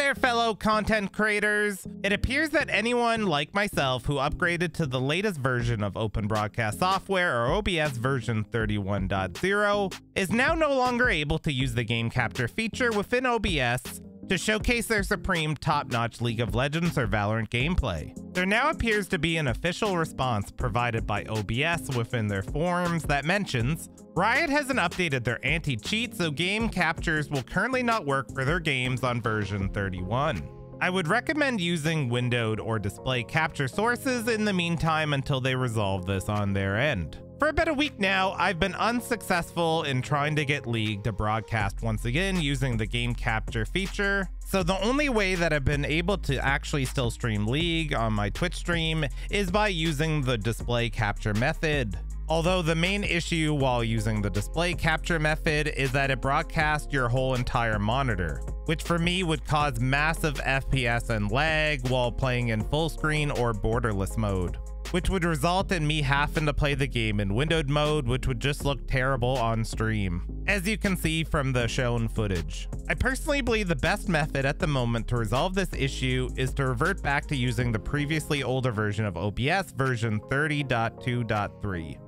there, fellow content creators. It appears that anyone like myself who upgraded to the latest version of Open Broadcast Software, or OBS version 31.0, is now no longer able to use the game capture feature within OBS to showcase their supreme top-notch League of Legends or Valorant gameplay. There now appears to be an official response provided by OBS within their forums that mentions, Riot hasn't updated their anti-cheat, so game captures will currently not work for their games on version 31. I would recommend using windowed or display capture sources in the meantime until they resolve this on their end. For about a week now, I've been unsuccessful in trying to get League to broadcast once again using the game capture feature. So the only way that I've been able to actually still stream League on my Twitch stream is by using the display capture method. Although the main issue while using the display capture method is that it broadcasts your whole entire monitor, which for me would cause massive FPS and lag while playing in full screen or borderless mode, which would result in me having to play the game in windowed mode, which would just look terrible on stream, as you can see from the shown footage. I personally believe the best method at the moment to resolve this issue is to revert back to using the previously older version of OBS, version 30.2.3,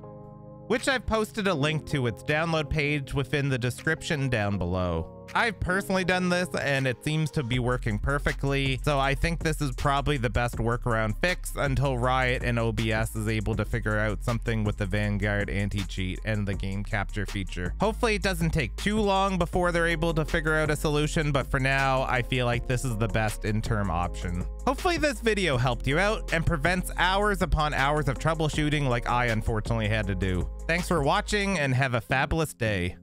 which I've posted a link to its download page within the description down below. I've personally done this and it seems to be working perfectly, so I think this is probably the best workaround fix until Riot and OBS is able to figure out something with the Vanguard anti-cheat and the game capture feature. Hopefully it doesn't take too long before they're able to figure out a solution, but for now I feel like this is the best interim option. Hopefully this video helped you out and prevents hours upon hours of troubleshooting like I unfortunately had to do. Thanks for watching and have a fabulous day.